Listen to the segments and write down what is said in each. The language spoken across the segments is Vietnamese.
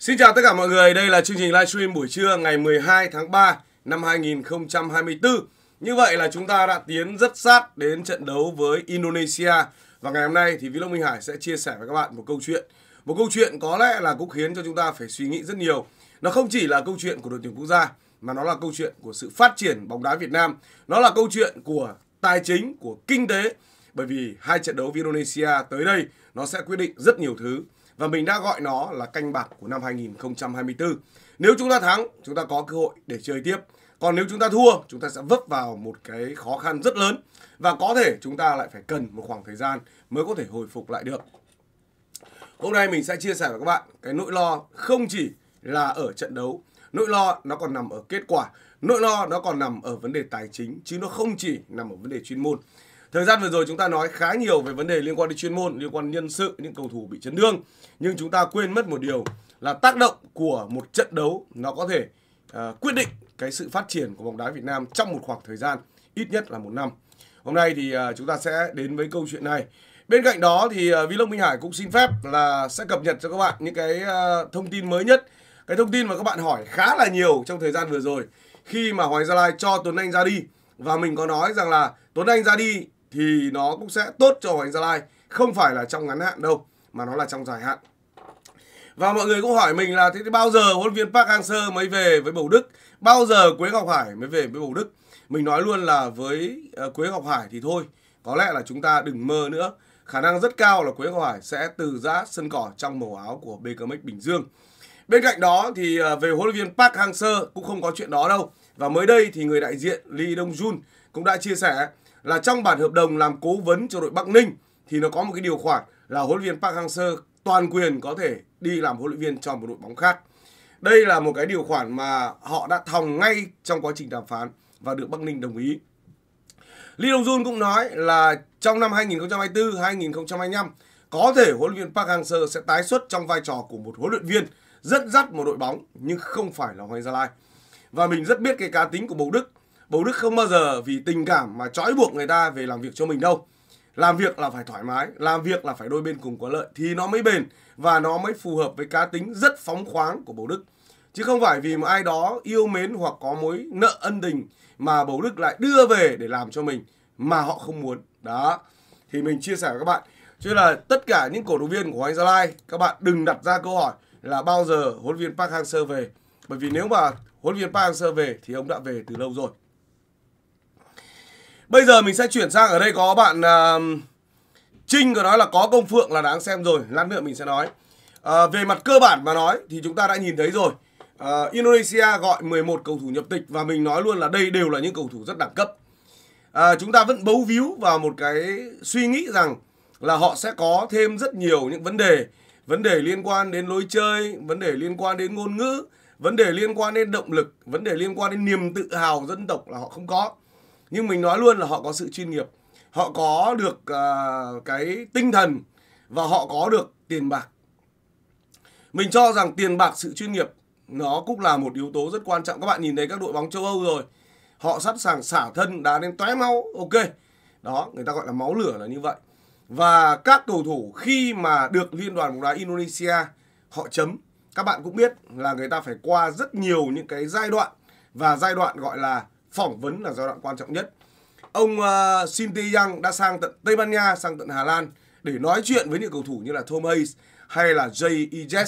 Xin chào tất cả mọi người, đây là chương trình livestream buổi trưa ngày 12 tháng 3 năm 2024. Như vậy là chúng ta đã tiến rất sát đến trận đấu với Indonesia. Và ngày hôm nay thì Vlog Minh Hải sẽ chia sẻ với các bạn một câu chuyện. Một câu chuyện có lẽ là cũng khiến cho chúng ta phải suy nghĩ rất nhiều. Nó không chỉ là câu chuyện của đội tuyển quốc gia, mà nó là câu chuyện của sự phát triển bóng đá Việt Nam. Nó là câu chuyện của tài chính, của kinh tế. Bởi vì hai trận đấu với Indonesia tới đây nó sẽ quyết định rất nhiều thứ. Và mình đã gọi nó là canh bạc của năm 2024. Nếu chúng ta thắng, chúng ta có cơ hội để chơi tiếp. Còn nếu chúng ta thua, chúng ta sẽ vấp vào một cái khó khăn rất lớn. Và có thể chúng ta lại phải cần một khoảng thời gian mới có thể hồi phục lại được. Hôm nay mình sẽ chia sẻ với các bạn cái nỗi lo không chỉ là ở trận đấu. Nỗi lo nó còn nằm ở kết quả. Nỗi lo nó còn nằm ở vấn đề tài chính, chứ nó không chỉ nằm ở vấn đề chuyên môn. Thời gian vừa rồi chúng ta nói khá nhiều về vấn đề liên quan đến chuyên môn, liên quan đến nhân sự, những cầu thủ bị chấn thương. Nhưng chúng ta quên mất một điều là tác động của một trận đấu nó có thể quyết định cái sự phát triển của bóng đá Việt Nam trong một khoảng thời gian, ít nhất là một năm. Hôm nay thì chúng ta sẽ đến với câu chuyện này. Bên cạnh đó thì Vlog Minh Hải cũng xin phép là sẽ cập nhật cho các bạn những cái thông tin mới nhất. Cái thông tin mà các bạn hỏi khá là nhiều trong thời gian vừa rồi, khi mà Hoàng Gia Lai cho Tuấn Anh ra đi. Và mình có nói rằng là Tuấn Anh ra đi thì nó cũng sẽ tốt cho Hoàng Anh Gia Lai, không phải là trong ngắn hạn đâu, mà nó là trong dài hạn. Và mọi người cũng hỏi mình là thế thì bao giờ huấn luyện viên Park Hang Seo mới về với Bầu Đức, bao giờ Quế Ngọc Hải mới về với Bầu Đức. Mình nói luôn là với Quế Ngọc Hải thì thôi, có lẽ là chúng ta đừng mơ nữa. Khả năng rất cao là Quế Ngọc Hải sẽ từ giã sân cỏ trong màu áo của BKMX Bình Dương. Bên cạnh đó thì về huấn luyện viên Park Hang Seo cũng không có chuyện đó đâu. Và mới đây thì người đại diện Lee Dong Jun cũng đã chia sẻ là trong bản hợp đồng làm cố vấn cho đội Bắc Ninh thì nó có một cái điều khoản là huấn luyện viên Park Hang Seo toàn quyền có thể đi làm huấn luyện viên cho một đội bóng khác. Đây là một cái điều khoản mà họ đã thòng ngay trong quá trình đàm phán và được Bắc Ninh đồng ý. Lee Dong Jun cũng nói là trong năm 2024-2025 có thể huấn luyện viên Park Hang Seo sẽ tái xuất trong vai trò của một huấn luyện viên dẫn dắt một đội bóng nhưng không phải là Hoàng Gia Lai. Và mình rất biết cái cá tính của Bầu Đức. Bầu Đức không bao giờ vì tình cảm mà trói buộc người ta về làm việc cho mình đâu. Làm việc là phải thoải mái, làm việc là phải đôi bên cùng có lợi thì nó mới bền và nó mới phù hợp với cá tính rất phóng khoáng của Bầu Đức. Chứ không phải vì mà ai đó yêu mến hoặc có mối nợ ân tình mà Bầu Đức lại đưa về để làm cho mình mà họ không muốn. Đó, thì mình chia sẻ với các bạn. Chứ là tất cả những cổ động viên của Hoàng Gia Lai, các bạn đừng đặt ra câu hỏi là bao giờ huấn luyện viên Park Hang Seo về. Bởi vì nếu mà huấn luyện viên Park Hang Seo về thì ông đã về từ lâu rồi. Bây giờ mình sẽ chuyển sang ở đây có bạn Trinh có nói là có Công Phượng là đáng xem rồi. Lát nữa mình sẽ nói. Về mặt cơ bản mà nói thì chúng ta đã nhìn thấy rồi. Indonesia gọi 11 cầu thủ nhập tịch và mình nói luôn là đây đều là những cầu thủ rất đẳng cấp. Chúng ta vẫn bấu víu vào một cái suy nghĩ rằng là họ sẽ có thêm rất nhiều những vấn đề liên quan đến lối chơi, vấn đề liên quan đến ngôn ngữ, vấn đề liên quan đến động lực, vấn đề liên quan đến niềm tự hào dân tộc là họ không có. Nhưng mình nói luôn là họ có sự chuyên nghiệp, họ có được cái tinh thần và họ có được tiền bạc. Mình cho rằng tiền bạc, sự chuyên nghiệp nó cũng là một yếu tố rất quan trọng. Các bạn nhìn thấy các đội bóng châu Âu rồi, họ sẵn sàng xả thân đá đến tóe máu, ok. Đó, người ta gọi là máu lửa là như vậy. Và các cầu thủ khi mà được Liên đoàn bóng đá Indonesia họ chấm, các bạn cũng biết là người ta phải qua rất nhiều những cái giai đoạn. Và giai đoạn gọi là phỏng vấn là giai đoạn quan trọng nhất. Ông Shin Tae-yang đã sang tận Tây Ban Nha, sang tận Hà Lan để nói chuyện với những cầu thủ như là Tom Hayes hay là Jay Ejes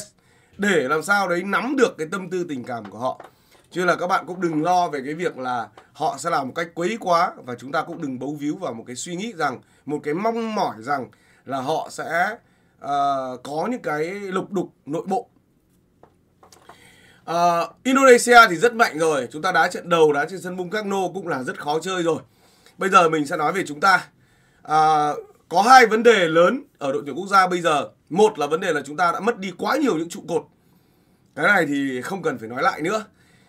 để làm sao đấy nắm được cái tâm tư tình cảm của họ. Chứ là các bạn cũng đừng lo về cái việc là họ sẽ làm một cách quấy quá. Và chúng ta cũng đừng bấu víu vào một cái suy nghĩ rằng, một cái mong mỏi rằng là họ sẽ có những cái lục đục nội bộ. Indonesia thì rất mạnh rồi. Chúng ta đá trận đầu, đá trên sân Bung Karno cũng là rất khó chơi rồi. Bây giờ mình sẽ nói về chúng ta. Có hai vấn đề lớn ở đội tuyển quốc gia bây giờ. Một là vấn đề là chúng ta đã mất đi quá nhiều những trụ cột. Cái này thì không cần phải nói lại nữa.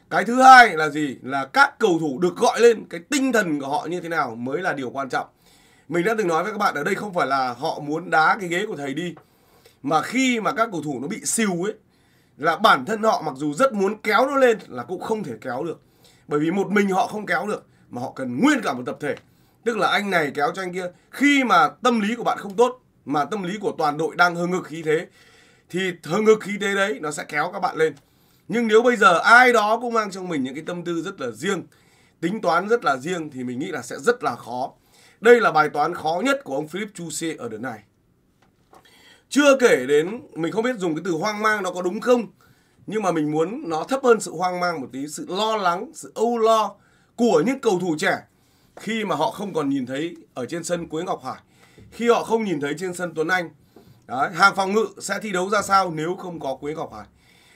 Cái thứ hai là gì? Là các cầu thủ được gọi lên, cái tinh thần của họ như thế nào mới là điều quan trọng. Mình đã từng nói với các bạn ở đây không phải là họ muốn đá cái ghế của thầy đi. Mà khi mà các cầu thủ nó bị xìu ấy, là bản thân họ mặc dù rất muốn kéo nó lên là cũng không thể kéo được. Bởi vì một mình họ không kéo được, mà họ cần nguyên cả một tập thể. Tức là anh này kéo cho anh kia. Khi mà tâm lý của bạn không tốt, mà tâm lý của toàn đội đang hừng hực khí thế, thì ngực khí thế đấy nó sẽ kéo các bạn lên. Nhưng nếu bây giờ ai đó cũng mang trong mình những cái tâm tư rất là riêng, tính toán rất là riêng, thì mình nghĩ là sẽ rất là khó. Đây là bài toán khó nhất của ông Philippe Troussier ở đợt này. Chưa kể đến, mình không biết dùng cái từ hoang mang nó có đúng không, nhưng mà mình muốn nó thấp hơn sự hoang mang một tí, sự lo lắng, sự âu lo của những cầu thủ trẻ khi mà họ không còn nhìn thấy ở trên sân Quế Ngọc Hải, khi họ không nhìn thấy trên sân Tuấn Anh. Đấy, hàng phòng ngự sẽ thi đấu ra sao nếu không có Quế Ngọc Hải,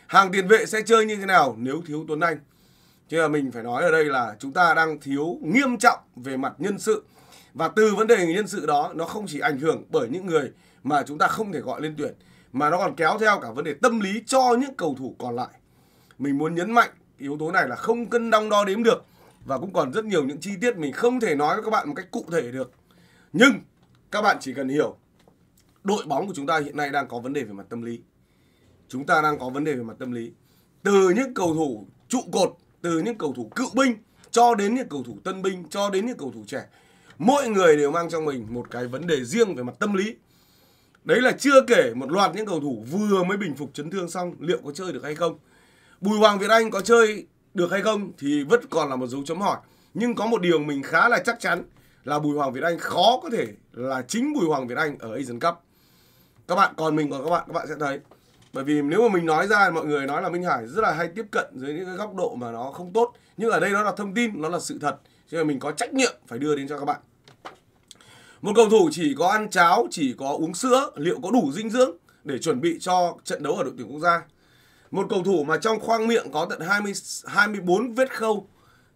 hàng tiền vệ sẽ chơi như thế nào nếu thiếu Tuấn Anh. Chứ là mình phải nói ở đây là chúng ta đang thiếu nghiêm trọng về mặt nhân sự. Và từ vấn đề nhân sự đó, nó không chỉ ảnh hưởng bởi những người mà chúng ta không thể gọi lên tuyển, mà nó còn kéo theo cả vấn đề tâm lý cho những cầu thủ còn lại. Mình muốn nhấn mạnh yếu tố này là không cân đong đo đếm được, và cũng còn rất nhiều những chi tiết mình không thể nói với các bạn một cách cụ thể được. Nhưng các bạn chỉ cần hiểu, đội bóng của chúng ta hiện nay đang có vấn đề về mặt tâm lý. Chúng ta đang có vấn đề về mặt tâm lý. Từ những cầu thủ trụ cột, từ những cầu thủ cựu binh, cho đến những cầu thủ tân binh, cho đến những cầu thủ trẻ, mỗi người đều mang trong mình một cái vấn đề riêng về mặt tâm lý. Đấy là chưa kể một loạt những cầu thủ vừa mới bình phục chấn thương xong liệu có chơi được hay không. Bùi Hoàng Việt Anh có chơi được hay không thì vẫn còn là một dấu chấm hỏi. Nhưng có một điều mình khá là chắc chắn là Bùi Hoàng Việt Anh khó có thể là chính Bùi Hoàng Việt Anh ở Asian Cup. Các bạn còn mình còn các bạn sẽ thấy. Bởi vì nếu mà mình nói ra mọi người nói là Minh Hải rất là hay tiếp cận dưới những cái góc độ mà nó không tốt. Nhưng ở đây nó là thông tin, nó là sự thật, cho nên mình có trách nhiệm phải đưa đến cho các bạn. Một cầu thủ chỉ có ăn cháo, chỉ có uống sữa, liệu có đủ dinh dưỡng để chuẩn bị cho trận đấu ở đội tuyển quốc gia? Một cầu thủ mà trong khoang miệng có tận 24 vết khâu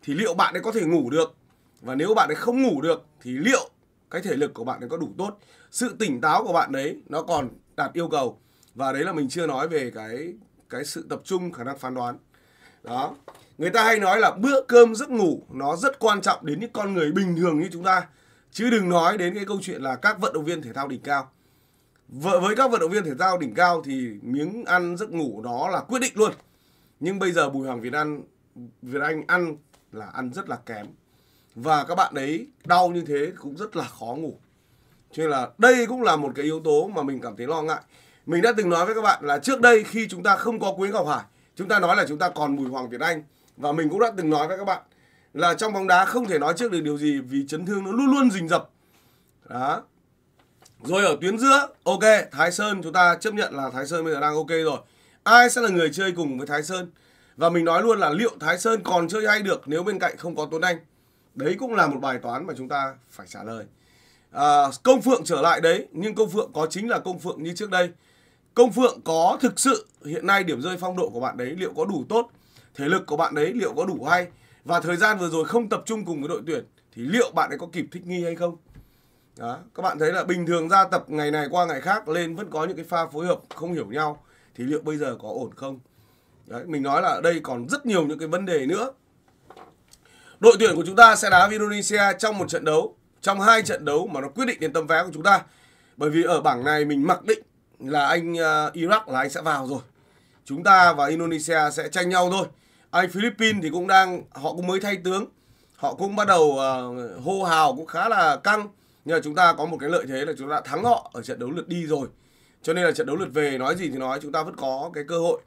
thì liệu bạn ấy có thể ngủ được? Và nếu bạn ấy không ngủ được thì liệu cái thể lực của bạn ấy có đủ tốt? Sự tỉnh táo của bạn đấy nó còn đạt yêu cầu. Và đấy là mình chưa nói về cái sự tập trung, khả năng phán đoán. Đó. Người ta hay nói là bữa cơm giấc ngủ nó rất quan trọng đến những con người bình thường như chúng ta. Chứ đừng nói đến cái câu chuyện là các vận động viên thể thao đỉnh cao. Với các vận động viên thể thao đỉnh cao thì miếng ăn giấc ngủ đó là quyết định luôn. Nhưng bây giờ Bùi Hoàng Việt Anh ăn rất là kém. Và các bạn ấy đau như thế cũng rất là khó ngủ. Cho nên là đây cũng là một cái yếu tố mà mình cảm thấy lo ngại. Mình đã từng nói với các bạn là trước đây khi chúng ta không có Quế Ngọc Hải, chúng ta nói là chúng ta còn Bùi Hoàng Việt Anh. Và mình cũng đã từng nói với các bạn là trong bóng đá không thể nói trước được điều gì vì chấn thương nó luôn luôn rình rập. Đó. Rồi ở tuyến giữa, ok, Thái Sơn chúng ta chấp nhận là Thái Sơn bây giờ đang ok rồi. Ai sẽ là người chơi cùng với Thái Sơn? Và mình nói luôn là liệu Thái Sơn còn chơi hay được nếu bên cạnh không có Tuấn Anh? Đấy cũng là một bài toán mà chúng ta phải trả lời. Công Phượng trở lại đấy, nhưng Công Phượng có chính là Công Phượng như trước đây? Công Phượng có thực sự hiện nay điểm rơi phong độ của bạn đấy liệu có đủ tốt? Thể lực của bạn đấy liệu có đủ hay? Và thời gian vừa rồi không tập trung cùng với đội tuyển thì liệu bạn ấy có kịp thích nghi hay không? Đó. Các bạn thấy là bình thường ra tập ngày này qua ngày khác lên vẫn có những cái pha phối hợp không hiểu nhau. Thì liệu bây giờ có ổn không? Đấy, mình nói là ở đây còn rất nhiều những cái vấn đề nữa. Đội tuyển của chúng ta sẽ đá với Indonesia trong một trận đấu, trong hai trận đấu mà nó quyết định đến tấm vé của chúng ta. Bởi vì ở bảng này mình mặc định là anh Iraq là anh sẽ vào rồi. Chúng ta và Indonesia sẽ tranh nhau thôi. Anh Philippines thì cũng đang, họ cũng mới thay tướng, họ cũng bắt đầu hô hào cũng khá là căng. Nhưng mà chúng ta có một cái lợi thế là chúng ta đã thắng họ ở trận đấu lượt đi rồi. Cho nên là trận đấu lượt về nói gì thì nói, chúng ta vẫn có cái cơ hội.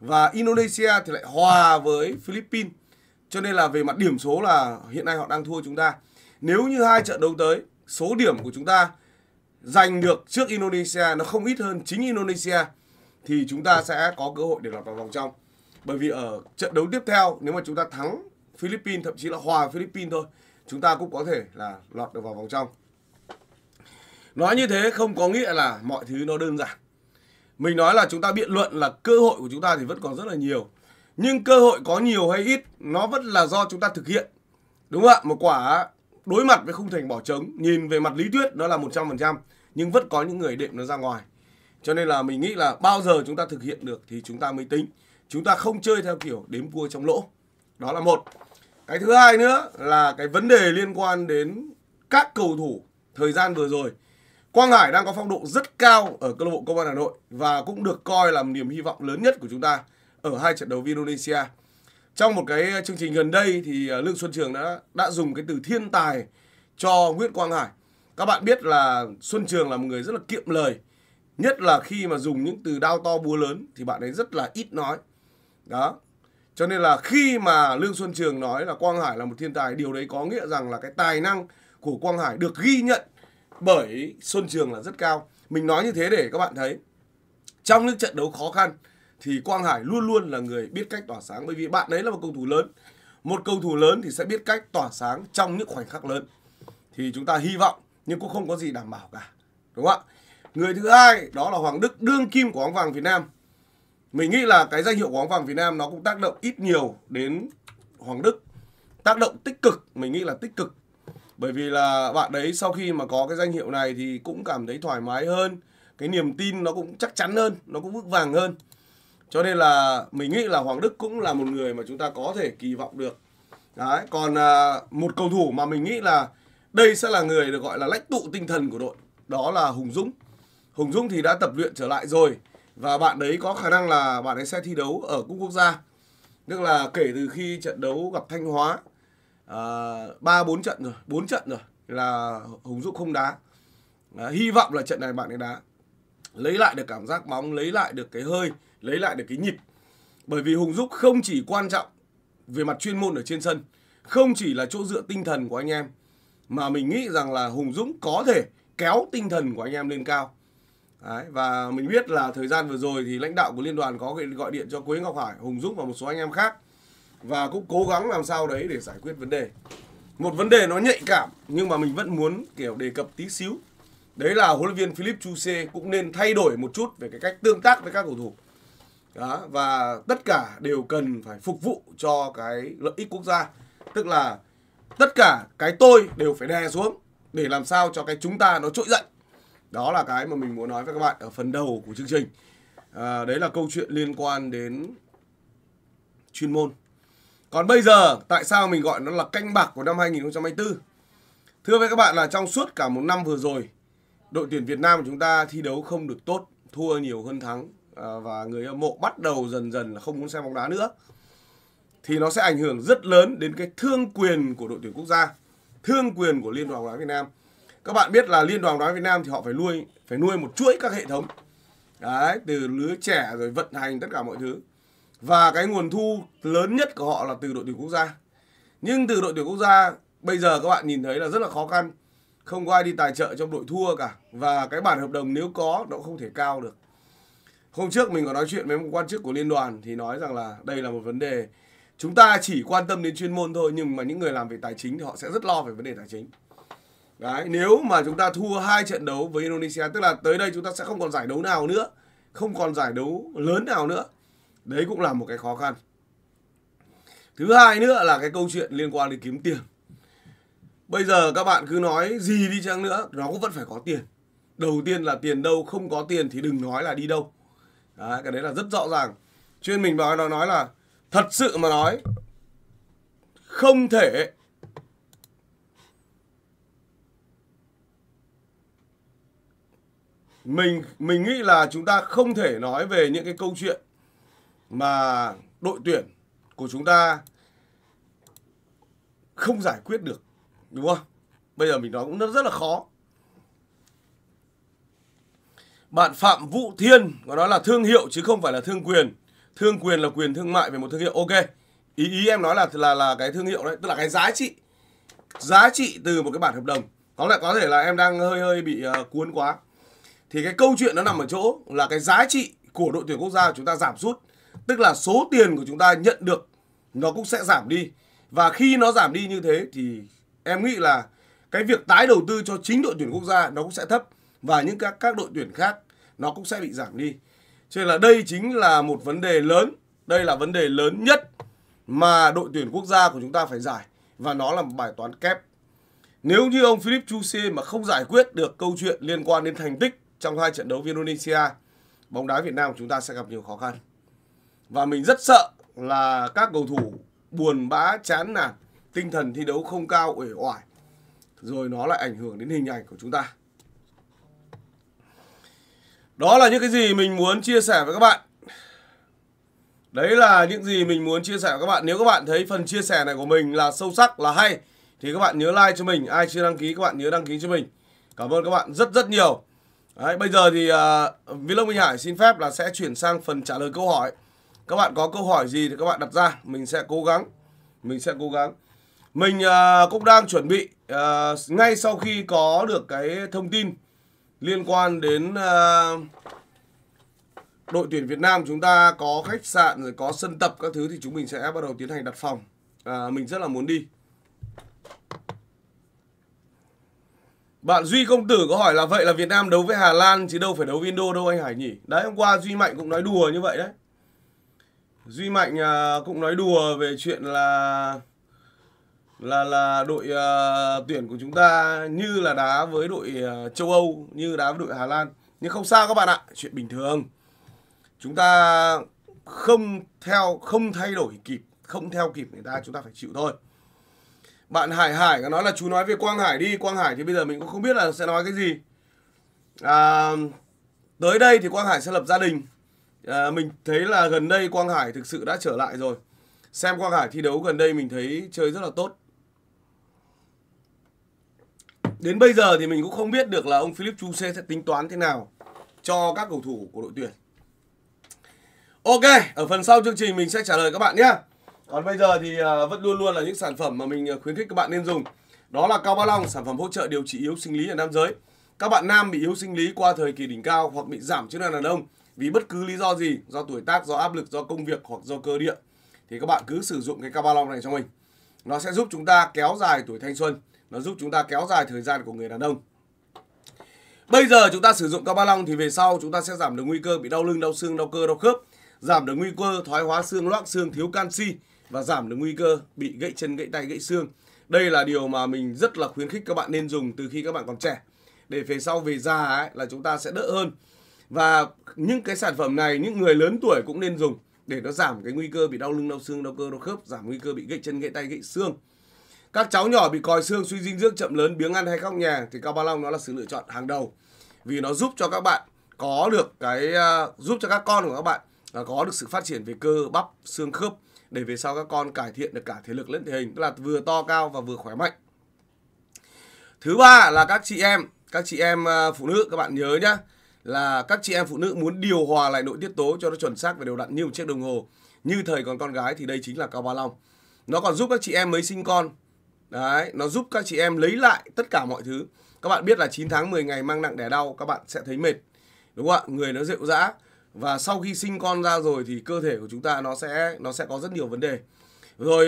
Và Indonesia thì lại hòa với Philippines. Cho nên là về mặt điểm số là hiện nay họ đang thua chúng ta. Nếu như hai trận đấu tới, số điểm của chúng ta giành được trước Indonesia nó không ít hơn chính Indonesia, thì chúng ta sẽ có cơ hội để lọt vào vòng trong. Bởi vì ở trận đấu tiếp theo, nếu mà chúng ta thắng Philippines, thậm chí là hòa Philippines thôi, chúng ta cũng có thể là lọt được vào vòng trong. Nói như thế không có nghĩa là mọi thứ nó đơn giản. Mình nói là chúng ta biện luận là cơ hội của chúng ta thì vẫn còn rất là nhiều. Nhưng cơ hội có nhiều hay ít, nó vẫn là do chúng ta thực hiện. Đúng không ạ? Một quả đối mặt với khung thành bỏ trống, nhìn về mặt lý thuyết nó là 100%, nhưng vẫn có những người đệm nó ra ngoài. Cho nên là mình nghĩ là bao giờ chúng ta thực hiện được thì chúng ta mới tính. Chúng ta không chơi theo kiểu đếm cua trong lỗ. Đó là một. Cái thứ hai nữa là cái vấn đề liên quan đến các cầu thủ thời gian vừa rồi. Quang Hải đang có phong độ rất cao ở câu lạc bộ Công an Hà Nội và cũng được coi là niềm hy vọng lớn nhất của chúng ta ở hai trận đấu với Indonesia. Trong một cái chương trình gần đây thì Lương Xuân Trường đã dùng cái từ thiên tài cho Nguyễn Quang Hải. Các bạn biết là Xuân Trường là một người rất là kiệm lời, Nhất là khi mà dùng những từ đao to búa lớn thì bạn ấy rất là ít nói. Đó. Cho nên là khi mà Lương Xuân Trường nói là Quang Hải là một thiên tài, điều đấy có nghĩa rằng là cái tài năng của Quang Hải được ghi nhận bởi Xuân Trường là rất cao. Mình nói như thế để các bạn thấy trong những trận đấu khó khăn thì Quang Hải luôn luôn là người biết cách tỏa sáng. Bởi vì bạn ấy là một cầu thủ lớn. Một cầu thủ lớn thì sẽ biết cách tỏa sáng trong những khoảnh khắc lớn. Thì chúng ta hy vọng, nhưng cũng không có gì đảm bảo cả, đúng không ạ? Người thứ hai đó là Hoàng Đức, đương kim của bóng vàng Việt Nam. Mình nghĩ là cái danh hiệu của bóng vàng Việt Nam nó cũng tác động ít nhiều đến Hoàng Đức. Tác động tích cực, mình nghĩ là tích cực. Bởi vì là bạn đấy sau khi mà có cái danh hiệu này thì cũng cảm thấy thoải mái hơn. Cái niềm tin nó cũng chắc chắn hơn, nó cũng vững vàng hơn. Cho nên là mình nghĩ là Hoàng Đức cũng là một người mà chúng ta có thể kỳ vọng được. Đấy, còn một cầu thủ mà mình nghĩ là đây sẽ là người được gọi là lãnh tụ tinh thần của đội, đó là Hùng Dũng. Hùng Dũng thì đã tập luyện trở lại rồi. Và bạn đấy có khả năng là bạn ấy sẽ thi đấu ở cúp quốc gia. Tức là kể từ khi trận đấu gặp Thanh Hóa 3-4 trận rồi, 4 trận rồi là Hùng Dũng không đá. Hy vọng là trận này bạn ấy đá, lấy lại được cảm giác bóng, lấy lại được cái hơi, lấy lại được cái nhịp. Bởi vì Hùng Dũng không chỉ quan trọng về mặt chuyên môn ở trên sân, không chỉ là chỗ dựa tinh thần của anh em, mà mình nghĩ rằng là Hùng Dũng có thể kéo tinh thần của anh em lên cao. Đấy, và mình biết là thời gian vừa rồi thì lãnh đạo của liên đoàn có gọi điện cho Quế Ngọc Hải, Hùng Dũng và một số anh em khác, và cũng cố gắng làm sao đấy để giải quyết vấn đề. Một vấn đề nó nhạy cảm nhưng mà mình vẫn muốn kiểu đề cập tí xíu, đấy là huấn luyện viên Philippe Troussier cũng nên thay đổi một chút về cái cách tương tác với các cầu thủ. Đó, và tất cả đều cần phải phục vụ cho cái lợi ích quốc gia. Tức là tất cả cái tôi đều phải đè xuống để làm sao cho cái chúng ta nó trỗi dậy. Đó là cái mà mình muốn nói với các bạn ở phần đầu của chương trình. Đấy là câu chuyện liên quan đến chuyên môn. Còn bây giờ tại sao mình gọi nó là canh bạc của năm 2024? Thưa với các bạn là trong suốt cả một năm vừa rồi, đội tuyển Việt Nam của chúng ta thi đấu không được tốt, thua nhiều hơn thắng. Và người hâm mộ bắt đầu dần dần là không muốn xem bóng đá nữa. Thì nó sẽ ảnh hưởng rất lớn đến cái thương quyền của đội tuyển quốc gia, thương quyền của Liên đoàn bóng đá Việt Nam. Các bạn biết là Liên đoàn bóng đá Việt Nam thì họ phải nuôi một chuỗi các hệ thống. Đấy, từ lứa trẻ rồi vận hành tất cả mọi thứ. Và cái nguồn thu lớn nhất của họ là từ đội tuyển quốc gia. Nhưng từ đội tuyển quốc gia bây giờ các bạn nhìn thấy là rất là khó khăn. Không có ai đi tài trợ trong đội thua cả. Và cái bản hợp đồng nếu có nó không thể cao được. Hôm trước mình có nói chuyện với một quan chức của liên đoàn thì nói rằng là đây là một vấn đề. Chúng ta chỉ quan tâm đến chuyên môn thôi, nhưng mà những người làm về tài chính thì họ sẽ rất lo về vấn đề tài chính. Đấy, nếu mà chúng ta thua 2 trận đấu với Indonesia, tức là tới đây chúng ta sẽ không còn giải đấu nào nữa, không còn giải đấu lớn nào nữa. Đấy cũng là một cái khó khăn. Thứ hai nữa là cái câu chuyện liên quan đến kiếm tiền. Bây giờ các bạn cứ nói gì đi chăng nữa, nó cũng vẫn phải có tiền. Đầu tiên là tiền đâu, không có tiền thì đừng nói là đi đâu. Đấy, cái đấy là rất rõ ràng. Chuyên mình vào nó nói là thật sự mà nói không thể mình nghĩ là chúng ta không thể nói về những cái câu chuyện mà đội tuyển của chúng ta không giải quyết được, đúng không? Bây giờ mình nói cũng rất là khó. Bạn Phạm Vũ Thiên có nói là thương hiệu chứ không phải là thương quyền. Thương quyền là quyền thương mại về một thương hiệu. Ok, ý em nói là cái thương hiệu đấy, tức là cái giá trị từ một cái bản hợp đồng. Có thể là em đang hơi bị cuốn quá. Thì cái câu chuyện nó nằm ở chỗ là cái giá trị của đội tuyển quốc gia của chúng ta giảm sút. Tức là số tiền của chúng ta nhận được nó cũng sẽ giảm đi. Và khi nó giảm đi như thế thì em nghĩ là cái việc tái đầu tư cho chính đội tuyển quốc gia nó cũng sẽ thấp. Và những các đội tuyển khác nó cũng sẽ bị giảm đi. Cho nên là đây chính là một vấn đề lớn. Đây là vấn đề lớn nhất mà đội tuyển quốc gia của chúng ta phải giải. Và nó là một bài toán kép. Nếu như ông Philippe Troussier mà không giải quyết được câu chuyện liên quan đến thành tích trong 2 trận đấu với Indonesia, bóng đá Việt Nam của chúng ta sẽ gặp nhiều khó khăn. Và mình rất sợ là các cầu thủ buồn bã, chán nản, tinh thần thi đấu không cao, uể oải. Rồi nó lại ảnh hưởng đến hình ảnh của chúng ta. Đó là những cái gì mình muốn chia sẻ với các bạn. Đấy là những gì mình muốn chia sẻ với các bạn. Nếu các bạn thấy phần chia sẻ này của mình là sâu sắc, là hay, thì các bạn nhớ like cho mình. Ai chưa đăng ký các bạn nhớ đăng ký cho mình. Cảm ơn các bạn rất nhiều. Đấy, bây giờ thì Vlog Minh Hải xin phép là sẽ chuyển sang phần trả lời câu hỏi. Các bạn có câu hỏi gì thì các bạn đặt ra, mình sẽ cố gắng. Mình cũng đang chuẩn bị ngay sau khi có được cái thông tin liên quan đến đội tuyển Việt Nam chúng ta có khách sạn rồi có sân tập các thứ thì chúng mình sẽ bắt đầu tiến hành đặt phòng. Mình rất là muốn đi. Bạn Duy Công Tử có hỏi là vậy là Việt Nam đấu với Hà Lan chứ đâu phải đấu với Indo đâu anh Hải nhỉ? Đấy, hôm qua Duy Mạnh cũng nói đùa như vậy đấy. Duy Mạnh cũng nói đùa về chuyện là đội tuyển của chúng ta như là đá với đội châu Âu, như đá với đội Hà Lan. Nhưng không sao các bạn ạ, chuyện bình thường. Chúng ta không thay đổi kịp, không theo kịp người ta, chúng ta phải chịu thôi. Bạn Hải Hải nói là chú nói về Quang Hải đi. Quang Hải thì bây giờ mình cũng không biết là sẽ nói cái gì. Tới đây thì Quang Hải sẽ lập gia đình. Mình thấy là gần đây Quang Hải thực sự đã trở lại rồi. Xem Quang Hải thi đấu gần đây mình thấy chơi rất là tốt. Đến bây giờ thì mình cũng không biết được là ông Philippe Troussier sẽ tính toán thế nào cho các cầu thủ của đội tuyển. Ok, ở phần sau chương trình mình sẽ trả lời các bạn nhé. Còn bây giờ thì vẫn luôn luôn là những sản phẩm mà mình khuyến khích các bạn nên dùng. Đó là Cao Ban Long, sản phẩm hỗ trợ điều trị yếu sinh lý ở nam giới. Các bạn nam bị yếu sinh lý qua thời kỳ đỉnh cao hoặc bị giảm chức năng đàn ông vì bất cứ lý do gì, do tuổi tác, do áp lực, do công việc hoặc do cơ địa, thì các bạn cứ sử dụng cái Cao Ban Long này cho mình. Nó sẽ giúp chúng ta kéo dài tuổi thanh xuân, nó giúp chúng ta kéo dài thời gian của người đàn ông. Bây giờ chúng ta sử dụng Cao Ban Long thì về sau chúng ta sẽ giảm được nguy cơ bị đau lưng, đau xương, đau cơ, đau khớp, giảm được nguy cơ thoái hóa xương, loãng xương, thiếu canxi và giảm được nguy cơ bị gãy chân, gãy tay, gãy xương. Đây là điều mà mình rất là khuyến khích các bạn nên dùng từ khi các bạn còn trẻ, để về sau về già ấy, là chúng ta sẽ đỡ hơn. Và những cái sản phẩm này những người lớn tuổi cũng nên dùng để nó giảm cái nguy cơ bị đau lưng, đau xương, đau cơ, đau khớp, giảm nguy cơ bị gãy chân, gãy tay, gãy xương. Các cháu nhỏ bị còi xương, suy dinh dưỡng, chậm lớn, biếng ăn hay khóc nhà thì Cao Ban Long nó là sự lựa chọn hàng đầu, vì nó giúp cho các bạn có được cái giúp cho các con của các bạn có được sự phát triển về cơ bắp, xương khớp, để về sau các con cải thiện được cả thể lực lẫn thể hình, tức là vừa to cao và vừa khỏe mạnh. Thứ ba là các chị em phụ nữ, các bạn nhớ nhá, là các chị em phụ nữ muốn điều hòa lại nội tiết tố cho nó chuẩn xác và đều đặn như một chiếc đồng hồ, như thời còn con gái, thì đây chính là Cao Ban Long. Nó còn giúp các chị em mới sinh con. Đấy, nó giúp các chị em lấy lại tất cả mọi thứ. Các bạn biết là 9 tháng 10 ngày mang nặng đẻ đau các bạn sẽ thấy mệt, đúng không ạ? Người nó rệu rã. Và sau khi sinh con ra rồi thì cơ thể của chúng ta nó sẽ có rất nhiều vấn đề. Rồi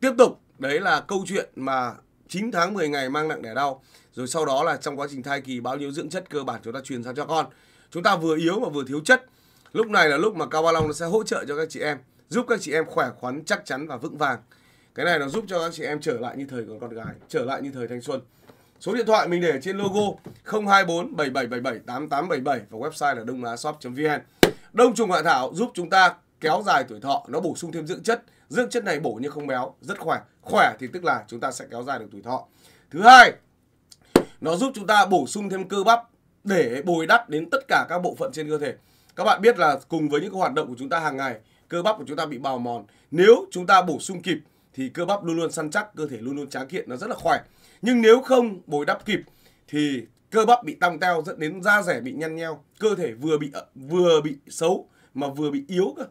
tiếp tục, đấy là câu chuyện mà 9 tháng 10 ngày mang nặng đẻ đau. Rồi sau đó là trong quá trình thai kỳ bao nhiêu dưỡng chất cơ bản chúng ta truyền sang cho con. Chúng ta vừa yếu mà vừa thiếu chất. Lúc này là lúc mà Cao Ban Long nó sẽ hỗ trợ cho các chị em, giúp các chị em khỏe khoắn, chắc chắn và vững vàng. Cái này nó giúp cho các chị em trở lại như thời còn con gái, trở lại như thời thanh xuân. Số điện thoại mình để trên logo 024 7777 8877 và website là dongaashop.vn. Đông trùng hạ thảo giúp chúng ta kéo dài tuổi thọ, nó bổ sung thêm dưỡng chất. Dưỡng chất này bổ nhưng không béo, rất khỏe. Khỏe thì tức là chúng ta sẽ kéo dài được tuổi thọ. Thứ hai, nó giúp chúng ta bổ sung thêm cơ bắp để bồi đắp đến tất cả các bộ phận trên cơ thể. Các bạn biết là cùng với những hoạt động của chúng ta hàng ngày, cơ bắp của chúng ta bị bào mòn. Nếu chúng ta bổ sung kịp thì cơ bắp luôn luôn săn chắc, cơ thể luôn luôn tráng kiện, nó rất là khỏe. Nhưng nếu không bồi đắp kịp thì cơ bắp bị tăng teo, dẫn đến da rẻ bị nhăn nheo, cơ thể vừa bị xấu mà vừa bị yếu cơ.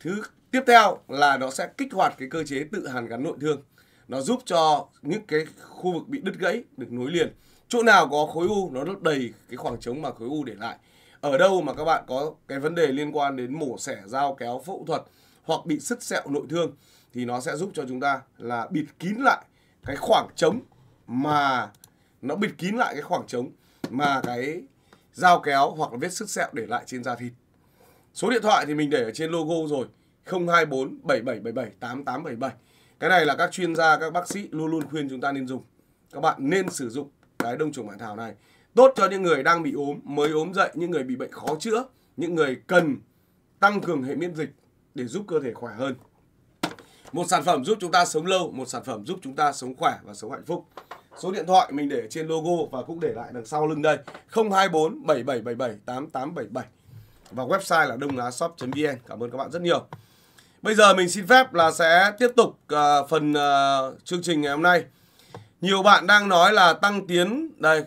Thứ tiếp theo là nó sẽ kích hoạt cái cơ chế tự hàn gắn nội thương. Nó giúp cho những cái khu vực bị đứt gãy được nối liền. Chỗ nào có khối u nó lấp đầy cái khoảng trống mà khối u để lại. Ở đâu mà các bạn có cái vấn đề liên quan đến mổ xẻ, dao kéo, phẫu thuật hoặc bị sứt sẹo nội thương thì nó sẽ giúp cho chúng ta là bịt kín lại cái khoảng trống mà cái dao kéo hoặc là vết sứt sẹo để lại trên da thịt. Số điện thoại thì mình để ở trên logo rồi, 024 7777 8877. Cái này là các chuyên gia, các bác sĩ luôn luôn khuyên chúng ta nên dùng. Các bạn nên sử dụng cái đông trùng hạ thảo này. Tốt cho những người đang bị ốm, mới ốm dậy, những người bị bệnh khó chữa, những người cần tăng cường hệ miễn dịch để giúp cơ thể khỏe hơn. Một sản phẩm giúp chúng ta sống lâu, một sản phẩm giúp chúng ta sống khỏe và sống hạnh phúc. Số điện thoại mình để trên logo và cũng để lại đằng sau lưng đây, 024 7777 8877 và website là dongaashop.vn. Cảm ơn các bạn rất nhiều. Bây giờ mình xin phép là sẽ tiếp tục phần chương trình ngày hôm nay. Nhiều bạn đang nói là Tăng Tiến đây,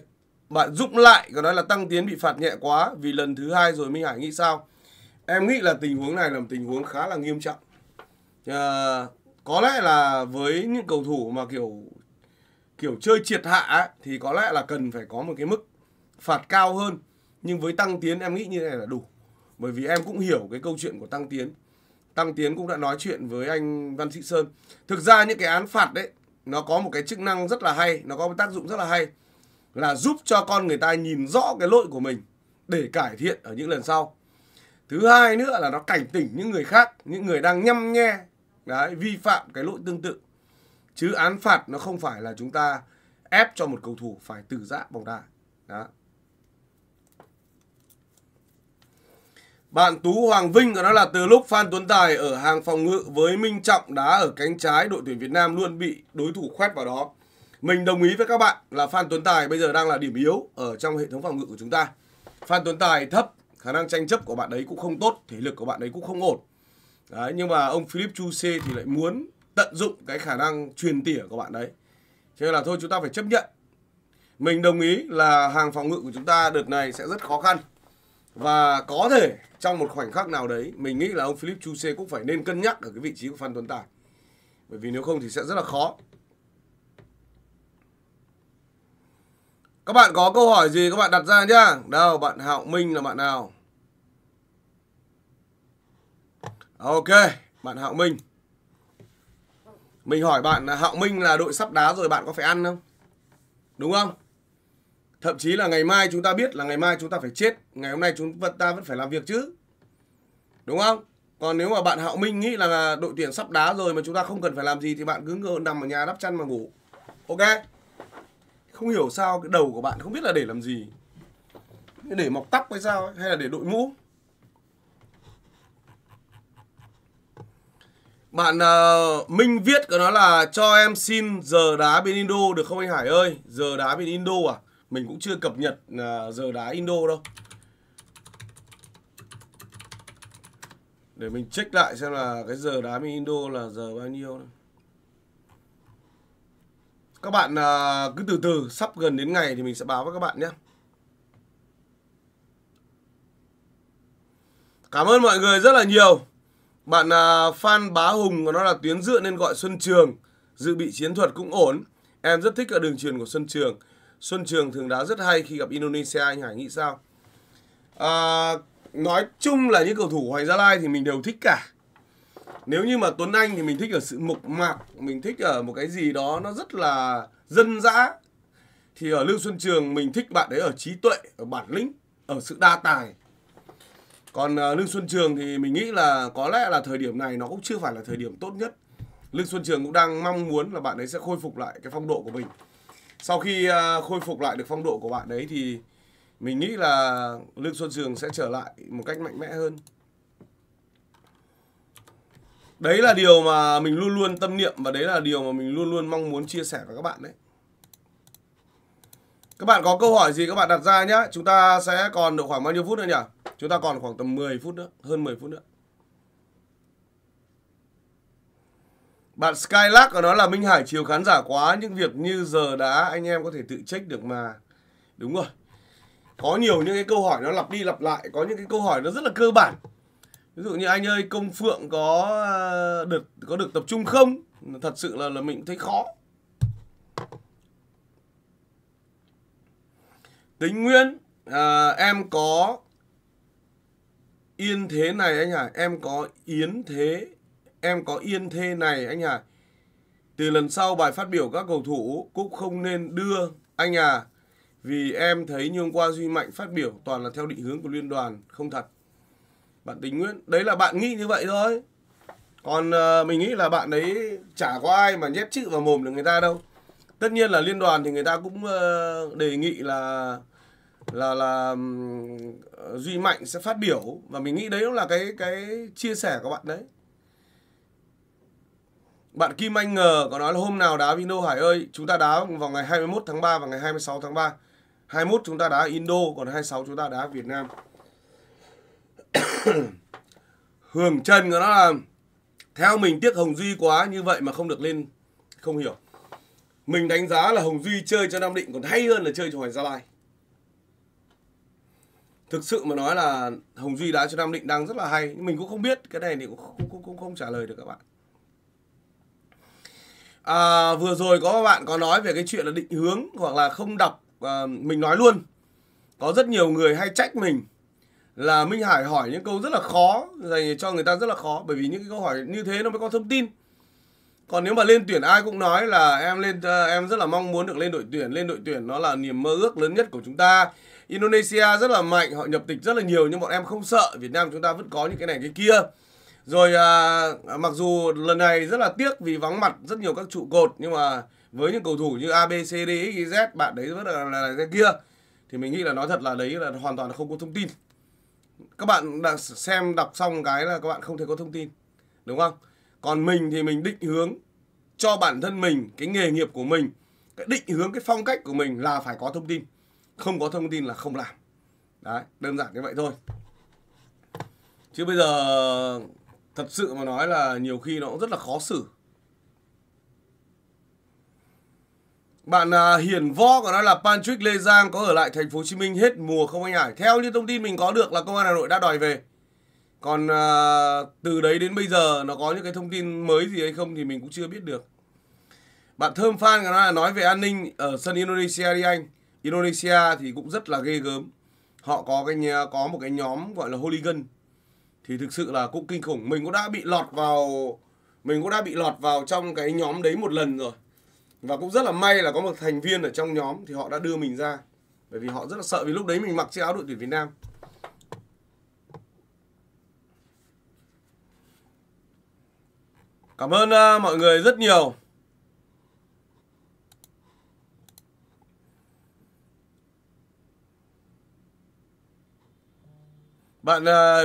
Bạn Dũng lại có nói là Tăng Tiến bị phạt nhẹ quá vì lần thứ hai rồi. Minh Hải nghĩ sao? Em nghĩ là tình huống này là một tình huống khá là nghiêm trọng. Có lẽ là với những cầu thủ mà kiểu chơi triệt hạ ấy, thì có lẽ là cần phải có một cái mức phạt cao hơn. Nhưng với Tăng Tiến em nghĩ như thế này là đủ. Bởi vì em cũng hiểu cái câu chuyện của Tăng Tiến. Tăng Tiến cũng đã nói chuyện với anh Văn Sĩ Sơn. Thực ra những cái án phạt đấy nó có một cái chức năng rất là hay, nó có một tác dụng rất là hay, là giúp cho con người ta nhìn rõ cái lỗi của mình để cải thiện ở những lần sau. Thứ hai nữa là nó cảnh tỉnh những người khác, những người đang nhăm nhe đấy, vi phạm cái lỗi tương tự. Chứ án phạt nó không phải là chúng ta ép cho một cầu thủ phải tử giã bóng đá. Đó. Bạn Tú Hoàng Vinh có nói là từ lúc Phan Tuấn Tài ở hàng phòng ngự với Minh Trọng đá ở cánh trái, đội tuyển Việt Nam luôn bị đối thủ khoét vào đó. Mình đồng ý với các bạn là Phan Tuấn Tài bây giờ đang là điểm yếu ở trong hệ thống phòng ngự của chúng ta. Phan Tuấn Tài thấp, khả năng tranh chấp của bạn ấy cũng không tốt, thể lực của bạn ấy cũng không ổn. Đấy, nhưng mà ông Philippe Troussier thì lại muốn tận dụng cái khả năng truyền tỉa của bạn đấy. Cho nên là thôi chúng ta phải chấp nhận. Mình đồng ý là hàng phòng ngự của chúng ta đợt này sẽ rất khó khăn. Và có thể trong một khoảnh khắc nào đấy mình nghĩ là ông Philippe Troussier cũng phải nên cân nhắc ở cái vị trí của Phan Tuấn Tài. Bởi vì nếu không thì sẽ rất là khó. Các bạn có câu hỏi gì các bạn đặt ra nhá. Đâu, bạn Hạo Minh là bạn nào? Ok, bạn Hạo Minh. Mình hỏi bạn là Hạo Minh là đội sắp đá rồi, bạn có phải ăn không? Đúng không? Thậm chí là ngày mai chúng ta biết là ngày mai chúng ta phải chết. Ngày hôm nay chúng ta vẫn phải làm việc chứ. Đúng không? Còn nếu mà bạn Hạo Minh nghĩ là đội tuyển sắp đá rồi mà chúng ta không cần phải làm gì thì bạn cứ nằm ở nhà đắp chăn mà ngủ. Ok? Không hiểu sao cái đầu của bạn không biết là để làm gì. Để mọc tóc hay sao ấy? Hay là để đội mũ? Bạn Minh viết có nói là cho em xin giờ đá bên Indo được không anh Hải ơi? Giờ đá bên Indo à? Mình cũng chưa cập nhật giờ đá Indo đâu. Để mình check lại xem là cái giờ đá bên Indo là giờ bao nhiêu này. Các bạn cứ từ từ, sắp gần đến ngày thì mình sẽ báo với các bạn nhé. Cảm ơn mọi người rất là nhiều. Bạn Phan Bá Hùng của nó là tuyến dựa nên gọi Xuân Trường. Dự bị chiến thuật cũng ổn. Em rất thích ở đường truyền của Xuân Trường. Xuân Trường thường đá rất hay khi gặp Indonesia, anh Hải nghĩ sao? Nói chung là những cầu thủ Hoàng Gia Lai thì mình đều thích cả. Nếu như mà Tuấn Anh thì mình thích ở sự mộc mạc, mình thích ở một cái gì đó nó rất là dân dã. Thì ở Lương Xuân Trường mình thích bạn ấy ở trí tuệ, ở bản lĩnh, ở sự đa tài. Còn Lương Xuân Trường thì mình nghĩ là có lẽ là thời điểm này nó cũng chưa phải là thời điểm tốt nhất. Lương Xuân Trường cũng đang mong muốn là bạn ấy sẽ khôi phục lại cái phong độ của mình. Sau khi khôi phục lại được phong độ của bạn ấy thì mình nghĩ là Lương Xuân Trường sẽ trở lại một cách mạnh mẽ hơn. Đấy là điều mà mình luôn luôn tâm niệm và đấy là điều mà mình luôn luôn mong muốn chia sẻ với các bạn đấy. Các bạn có câu hỏi gì các bạn đặt ra nhé. Chúng ta sẽ còn được khoảng bao nhiêu phút nữa nhỉ? Chúng ta còn khoảng tầm 10 phút nữa, hơn 10 phút nữa. Bạn Skylark có nói là Minh Hải chiều khán giả quá, những việc như giờ đá anh em có thể tự check được mà. Đúng rồi. Có nhiều những cái câu hỏi nó lặp đi lặp lại, có những cái câu hỏi nó rất là cơ bản. Ví dụ như anh ơi Công Phượng có được tập trung không? Thật sự là mình thấy khó. Tính Nguyên, em có yên thế này anh Hải, em có yên thế này anh Hải. Từ lần sau bài phát biểu các cầu thủ cũng không nên đưa anh à, vì em thấy như hôm qua Duy Mạnh phát biểu toàn là theo định hướng của liên đoàn, không thật. Bạn Tính Nguyễn, đấy là bạn nghĩ như vậy thôi. Còn mình nghĩ là bạn đấy chả có ai mà nhét chữ vào mồm được người ta đâu. Tất nhiên là liên đoàn thì người ta cũng đề nghị là Duy Mạnh sẽ phát biểu. Và mình nghĩ đấy cũng là cái chia sẻ của bạn đấy. Bạn Kim Anh Ngờ có nói là hôm nào đá Indo Hải ơi? Chúng ta đá vào ngày 21 tháng 3 và ngày 26 tháng 3. 21 chúng ta đá Indo, còn 26 chúng ta đá Việt Nam. Hường Trần của nó là theo mình tiếc Hồng Duy quá, như vậy mà không được lên, không hiểu. Mình đánh giá là Hồng Duy chơi cho Nam Định còn hay hơn là chơi cho Hoàng Gia Lai. Thực sự mà nói là Hồng Duy đá cho Nam Định đang rất là hay, nhưng mình cũng không biết cái này thì cũng không trả lời được các bạn. À, vừa rồi có bạn có nói về cái chuyện là định hướng hoặc là không đọc, mình nói luôn. Có rất nhiều người hay trách mình là Minh Hải hỏi những câu rất là khó, dành cho người ta rất là khó, bởi vì những cái câu hỏi như thế nó mới có thông tin. Còn nếu mà lên tuyển ai cũng nói là em rất là mong muốn được lên đội tuyển nó là niềm mơ ước lớn nhất của chúng ta. Indonesia rất là mạnh, họ nhập tịch rất là nhiều nhưng bọn em không sợ, Việt Nam chúng ta vẫn có những cái này cái kia. Rồi mặc dù lần này rất là tiếc vì vắng mặt rất nhiều các trụ cột, nhưng mà với những cầu thủ như A, B, C, D, E, Z, bạn đấy rất là cái kia. Thì mình nghĩ là nói thật là đấy là hoàn toàn là không có thông tin. Các bạn đã xem đọc xong cái là các bạn không thể có thông tin, đúng không? Còn mình thì mình định hướng cho bản thân mình, cái nghề nghiệp của mình, cái định hướng, cái phong cách của mình là phải có thông tin. Không có thông tin là không làm. Đấy, đơn giản như vậy thôi. Chứ bây giờ thật sự mà nói là nhiều khi nó cũng rất là khó xử. Bạn Hiền Võ có nói là Patrick Lê Giang có ở lại thành phố Hồ Chí Minh hết mùa không anh Hải? Theo như thông tin mình có được là Công an Hà Nội đã đòi về. Còn từ đấy đến bây giờ nó có những cái thông tin mới gì hay không thì mình cũng chưa biết được. Bạn Thơm Phan có nói là nói về an ninh ở sân Indonesia đi anh. Indonesia thì cũng rất là ghê gớm. Họ có một cái nhóm gọi là hooligan. Thì thực sự là cũng kinh khủng. Mình cũng đã bị lọt vào trong cái nhóm đấy một lần rồi. Và cũng rất là may là có một thành viên ở trong nhóm thì họ đã đưa mình ra. Bởi vì họ rất là sợ, vì lúc đấy mình mặc chiếc áo đội tuyển Việt Nam. Cảm ơn mọi người rất nhiều. Bạn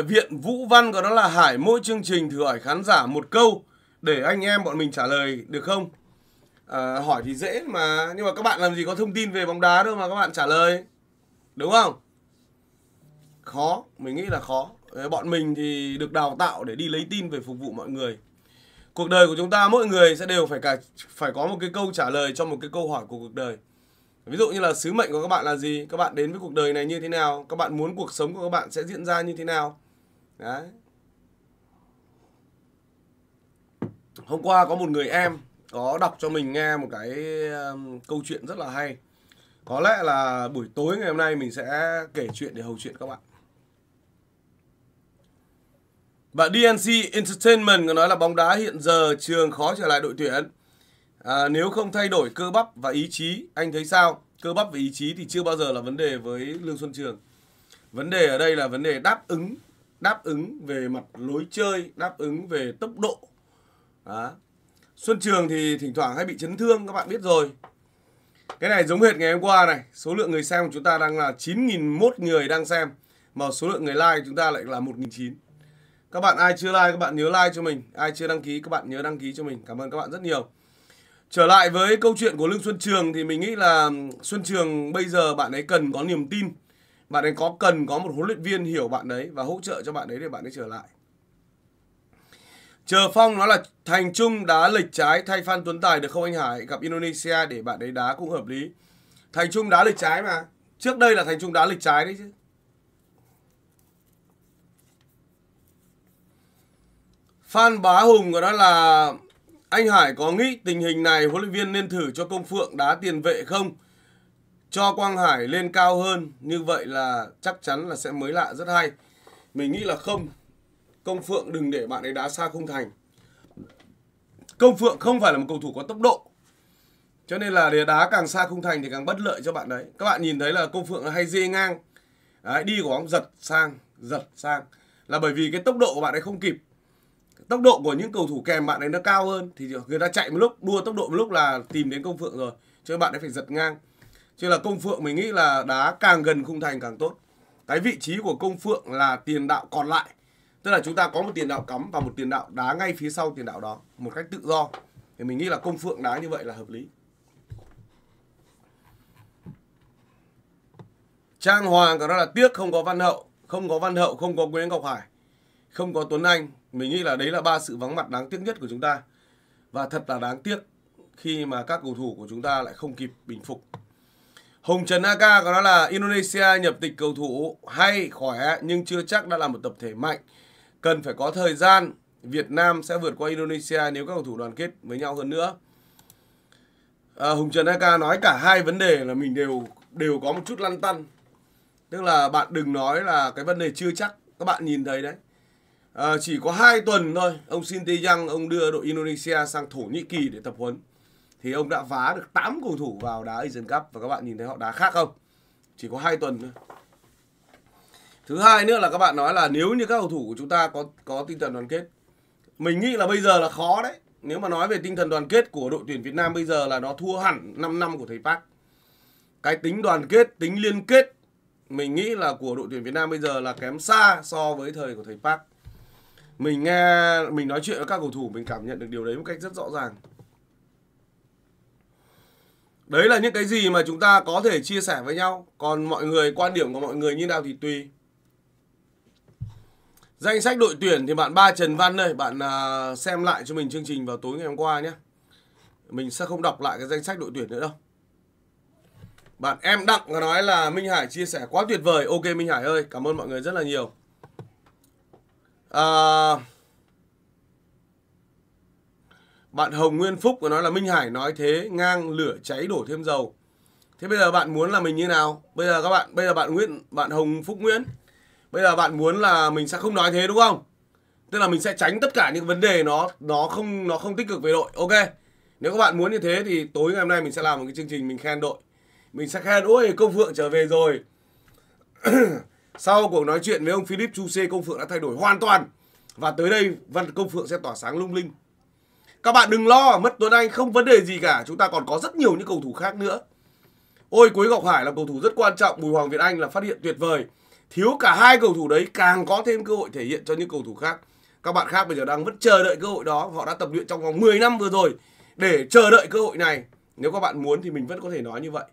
Viện Vũ Văn của nó là Hải, mỗi chương trình thử hỏi khán giả một câu để anh em bọn mình trả lời được không? Hỏi thì dễ mà, nhưng mà các bạn làm gì có thông tin về bóng đá đâu mà các bạn trả lời, đúng không? Khó, mình nghĩ là khó. Bọn mình thì được đào tạo để đi lấy tin về phục vụ mọi người. Cuộc đời của chúng ta mỗi người sẽ đều phải có một cái câu trả lời cho một cái câu hỏi của cuộc đời. Ví dụ như là sứ mệnh của các bạn là gì? Các bạn đến với cuộc đời này như thế nào? Các bạn muốn cuộc sống của các bạn sẽ diễn ra như thế nào? Đấy. Hôm qua có một người em có đọc cho mình nghe một cái câu chuyện rất là hay. Có lẽ là buổi tối ngày hôm nay mình sẽ kể chuyện để hầu chuyện các bạn. Và DNC Entertainment có nói là bóng đá hiện giờ Trường khó trở lại đội tuyển. Nếu không thay đổi cơ bắp và ý chí, anh thấy sao? Cơ bắp và ý chí thì chưa bao giờ là vấn đề với Lương Xuân Trường. Vấn đề ở đây là vấn đề đáp ứng về mặt lối chơi, đáp ứng về tốc độ. Đó. Xuân Trường thì thỉnh thoảng hay bị chấn thương, các bạn biết rồi. Cái này giống hệt ngày hôm qua này, số lượng người xem của chúng ta đang là 9.001 người đang xem, mà số lượng người like chúng ta lại là 1.900. Các bạn ai chưa like các bạn nhớ like cho mình, ai chưa đăng ký các bạn nhớ đăng ký cho mình. Cảm ơn các bạn rất nhiều. Trở lại với câu chuyện của Lương Xuân Trường thì mình nghĩ là Xuân Trường bây giờ bạn ấy cần có niềm tin. Bạn ấy cần có một huấn luyện viên hiểu bạn ấy và hỗ trợ cho bạn ấy để bạn ấy trở lại. Chờ Phong nói là Thành Trung đá lệch trái thay Phan Tuấn Tài được không anh Hải? Gặp Indonesia để bạn ấy đá cũng hợp lý. Thành Trung đá lệch trái mà. Trước đây là Thành Trung đá lệch trái đấy chứ. Phan Bá Hùng của nó là anh Hải có nghĩ tình hình này huấn luyện viên nên thử cho Công Phượng đá tiền vệ không? Cho Quang Hải lên cao hơn, như vậy là chắc chắn là sẽ mới lạ rất hay. Mình nghĩ là không. Công Phượng đừng để bạn ấy đá xa khung thành. Công Phượng không phải là một cầu thủ có tốc độ. Cho nên là để đá càng xa khung thành thì càng bất lợi cho bạn đấy. Các bạn nhìn thấy là Công Phượng hay dê ngang. Đấy, đi của bóng giật sang. Là bởi vì cái tốc độ của bạn ấy không kịp. Tốc độ của những cầu thủ kèm bạn ấy nó cao hơn. Thì người ta chạy một lúc, đua tốc độ một lúc là tìm đến Công Phượng rồi. Cho nên bạn ấy phải giật ngang. Cho nên là Công Phượng mình nghĩ là đá càng gần khung thành càng tốt. Cái vị trí của Công Phượng là tiền đạo còn lại. Tức là chúng ta có một tiền đạo cắm và một tiền đạo đá ngay phía sau tiền đạo đó. Một cách tự do. Thì mình nghĩ là Công Phượng đá như vậy là hợp lý. Trang Hoàng có nói là tiếc không có Văn Hậu. Không có Văn Hậu, không có Quế Ngọc Hải. Không có Tuấn Anh. Mình nghĩ là đấy là ba sự vắng mặt đáng tiếc nhất của chúng ta. Và thật là đáng tiếc khi mà các cầu thủ của chúng ta lại không kịp bình phục. Hồng Trần Aka có nói là Indonesia nhập tịch cầu thủ hay, khỏe nhưng chưa chắc đã là một tập thể mạnh. Cần phải có thời gian, Việt Nam sẽ vượt qua Indonesia nếu các cầu thủ đoàn kết với nhau hơn nữa. Hùng Trần Aka nói cả hai vấn đề là mình đều có một chút lăn tăn. Tức là bạn đừng nói là cái vấn đề chưa chắc, các bạn nhìn thấy đấy. Chỉ có 2 tuần thôi, ông Shin Tae-yang ông đưa đội Indonesia sang Thổ Nhĩ Kỳ để tập huấn. Thì ông đã vá được 8 cầu thủ vào đá Asian Cup và các bạn nhìn thấy họ đá khác không? Chỉ có 2 tuần thôi. Thứ hai nữa là các bạn nói là nếu như các cầu thủ của chúng ta có tinh thần đoàn kết. Mình nghĩ là bây giờ là khó đấy. Nếu mà nói về tinh thần đoàn kết của đội tuyển Việt Nam bây giờ là nó thua hẳn 5 năm của thầy Park. Cái tính đoàn kết, tính liên kết mình nghĩ là của đội tuyển Việt Nam bây giờ là kém xa so với thời của thầy Park. Mình nghe, mình nói chuyện với các cầu thủ mình cảm nhận được điều đấy một cách rất rõ ràng. Đấy là những cái gì mà chúng ta có thể chia sẻ với nhau. Còn mọi người, quan điểm của mọi người như nào thì tùy. Danh sách đội tuyển thì bạn Ba Trần Văn ơi, bạn xem lại cho mình chương trình vào tối ngày hôm qua nhé. Mình sẽ không đọc lại cái danh sách đội tuyển nữa đâu. Bạn em Đặng nói là Minh Hải chia sẻ quá tuyệt vời. Ok Minh Hải ơi, cảm ơn mọi người rất là nhiều. Bạn Hồng Nguyên Phúc có nói là Minh Hải nói thế ngang lửa cháy đổ thêm dầu. Thế bây giờ bạn muốn là mình như nào? Bây giờ các bạn, bạn Hồng Phúc Nguyễn, bây giờ bạn muốn là mình sẽ không nói thế đúng không? Tức là mình sẽ tránh tất cả những vấn đề nó không tích cực về đội. Ok. Nếu các bạn muốn như thế thì tối ngày hôm nay mình sẽ làm một cái chương trình mình khen đội. Mình sẽ khen ôi Công Phượng trở về rồi. Sau cuộc nói chuyện với ông Philippe Troussier, Công Phượng đã thay đổi hoàn toàn. Và tới đây Công Phượng sẽ tỏa sáng lung linh. Các bạn đừng lo, mất Tuấn Anh không vấn đề gì cả. Chúng ta còn có rất nhiều những cầu thủ khác nữa. Ôi Quế Ngọc Hải là cầu thủ rất quan trọng. Bùi Hoàng Việt Anh là phát hiện tuyệt vời. Thiếu cả hai cầu thủ đấy càng có thêm cơ hội thể hiện cho những cầu thủ khác. Các bạn khác bây giờ đang vẫn chờ đợi cơ hội đó. Họ đã tập luyện trong vòng 10 năm vừa rồi để chờ đợi cơ hội này. Nếu các bạn muốn thì mình vẫn có thể nói như vậy.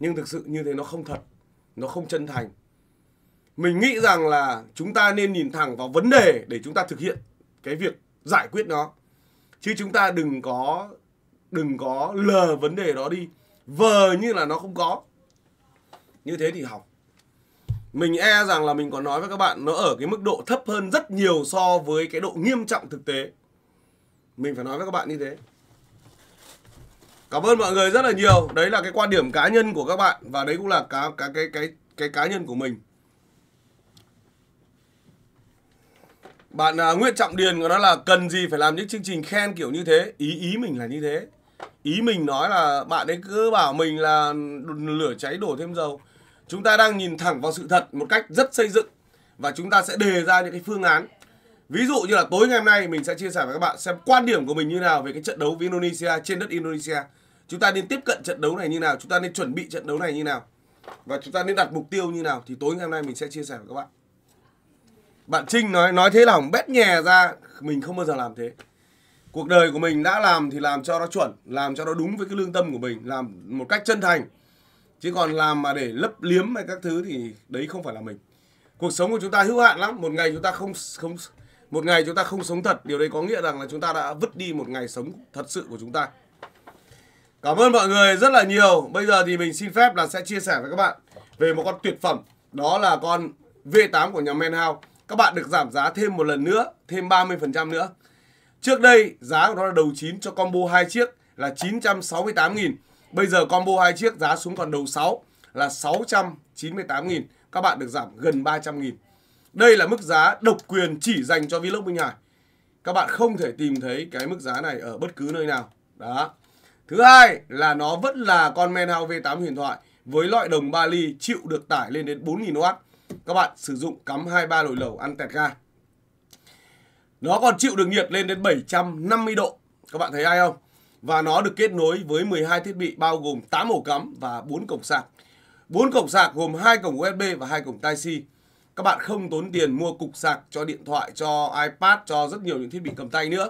Nhưng thực sự như thế nó không thật, nó không chân thành. Mình nghĩ rằng là chúng ta nên nhìn thẳng vào vấn đề để chúng ta thực hiện cái việc giải quyết nó. Chứ chúng ta đừng có lờ vấn đề đó đi, vờ như là nó không có. Như thế thì hỏng. Mình e rằng là mình có nói với các bạn, nó ở cái mức độ thấp hơn rất nhiều so với cái độ nghiêm trọng thực tế. Mình phải nói với các bạn như thế. Cảm ơn mọi người rất là nhiều. Đấy là cái quan điểm cá nhân của các bạn. Và đấy cũng là cái cá nhân của mình. Bạn Nguyễn Trọng Điền của nó là cần gì phải làm những chương trình khen kiểu như thế. Ý mình là như thế. Ý mình nói là bạn ấy cứ bảo mình là lửa cháy đổ thêm dầu. Chúng ta đang nhìn thẳng vào sự thật một cách rất xây dựng. Và chúng ta sẽ đề ra những cái phương án. Ví dụ như là tối ngày hôm nay mình sẽ chia sẻ với các bạn xem quan điểm của mình như nào về cái trận đấu với Indonesia trên đất Indonesia. Chúng ta nên tiếp cận trận đấu này như nào, chúng ta nên chuẩn bị trận đấu này như nào. Và chúng ta nên đặt mục tiêu như nào thì tối ngày hôm nay mình sẽ chia sẻ với các bạn. Bạn Trinh nói thế là hỏng bét nhè ra, mình không bao giờ làm thế. Cuộc đời của mình đã làm thì làm cho nó chuẩn, làm cho nó đúng với cái lương tâm của mình, làm một cách chân thành. Chứ còn làm mà để lấp liếm hay các thứ thì đấy không phải là mình. Cuộc sống của chúng ta hữu hạn lắm, một ngày chúng ta không sống thật, điều đấy có nghĩa rằng là chúng ta đã vứt đi một ngày sống thật sự của chúng ta. Cảm ơn mọi người rất là nhiều. Bây giờ thì mình xin phép là sẽ chia sẻ với các bạn về một con tuyệt phẩm, đó là con V8 của nhà ManHow. Các bạn được giảm giá thêm một lần nữa, thêm 30% nữa. Trước đây giá của nó là đầu 9 cho combo 2 chiếc là 968.000. Bây giờ combo 2 chiếc giá xuống còn đầu 6 là 698.000. Các bạn được giảm gần 300.000. Đây là mức giá độc quyền chỉ dành cho Vlog Minh Hải. Các bạn không thể tìm thấy cái mức giá này ở bất cứ nơi nào. Đó. Thứ hai là nó vẫn là con ManHow V8 huyền thoại với loại đồng 3 ly chịu được tải lên đến 4.000W. Các bạn sử dụng cắm 2-3 nồi lẩu ăn tẹt ga. Nó còn chịu được nhiệt lên đến 750 độ. Các bạn thấy ai không? Và nó được kết nối với 12 thiết bị bao gồm 8 ổ cắm và 4 cổng sạc. 4 cổng sạc gồm 2 cổng USB và 2 cổng Type-C. Các bạn không tốn tiền mua cục sạc cho điện thoại, cho iPad, cho rất nhiều những thiết bị cầm tay nữa.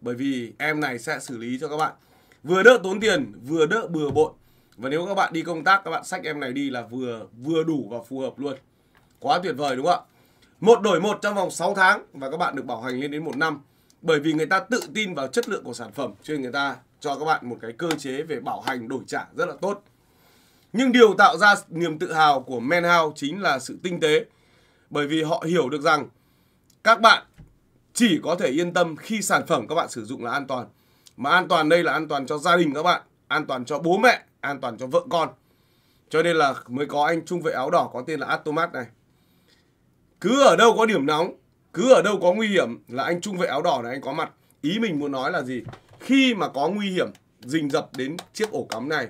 Bởi vì em này sẽ xử lý cho các bạn. Vừa đỡ tốn tiền, vừa đỡ bừa bộn. Và nếu các bạn đi công tác, các bạn xách em này đi là vừa đủ và phù hợp luôn. Quá tuyệt vời đúng không ạ? Một đổi một trong vòng 6 tháng và các bạn được bảo hành lên đến 1 năm. Bởi vì người ta tự tin vào chất lượng của sản phẩm cho nên người ta cho các bạn một cái cơ chế về bảo hành đổi trả rất là tốt. Nhưng điều tạo ra niềm tự hào của ManHow chính là sự tinh tế. Bởi vì họ hiểu được rằng các bạn chỉ có thể yên tâm khi sản phẩm các bạn sử dụng là an toàn. Mà an toàn đây là an toàn cho gia đình các bạn, an toàn cho bố mẹ, an toàn cho vợ con. Cho nên là mới có anh trung vệ áo đỏ có tên là Atomat này. Cứ ở đâu có điểm nóng, cứ ở đâu có nguy hiểm là anh trung vệ áo đỏ này anh có mặt. Ý mình muốn nói là gì? Khi mà có nguy hiểm rình rập đến chiếc ổ cắm này,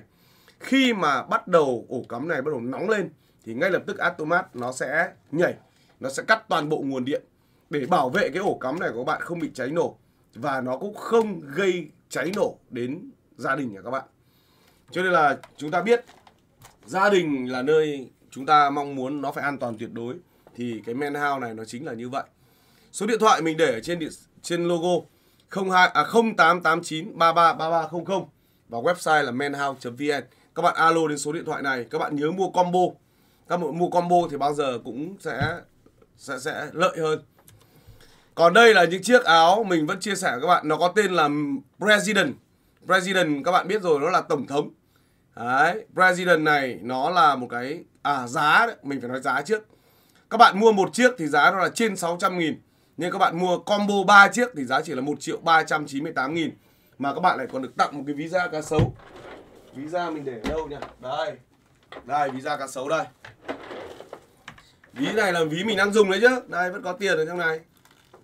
khi mà bắt đầu ổ cắm này bắt đầu nóng lên, thì ngay lập tức Atomat nó sẽ nhảy, nó sẽ cắt toàn bộ nguồn điện để bảo vệ cái ổ cắm này của các bạn không bị cháy nổ. Và nó cũng không gây cháy nổ đến gia đình của các bạn. Cho nên là chúng ta biết gia đình là nơi chúng ta mong muốn nó phải an toàn tuyệt đối. Thì cái ManHow này nó chính là như vậy. Số điện thoại mình để ở trên logo 0889 33 3300. Và website là manhow.vn. Các bạn alo đến số điện thoại này. Các bạn nhớ mua combo. Các bạn mua combo thì bao giờ cũng sẽ lợi hơn. Còn đây là những chiếc áo mình vẫn chia sẻ với các bạn. Nó có tên là President. President các bạn biết rồi, nó là tổng thống. Đấy, President này nó là một cái... giá đấy, mình phải nói giá trước. Các bạn mua một chiếc thì giá nó là trên 600.000. Nhưng các bạn mua combo 3 chiếc thì giá chỉ là 1.398.000. Mà các bạn lại còn được tặng một cái visa cá sấu. Visa mình để ở đâu nhỉ? Đây. Đây, visa cá sấu đây. Ví này là ví mình đang dùng đấy chứ. Đây, vẫn có tiền ở trong này.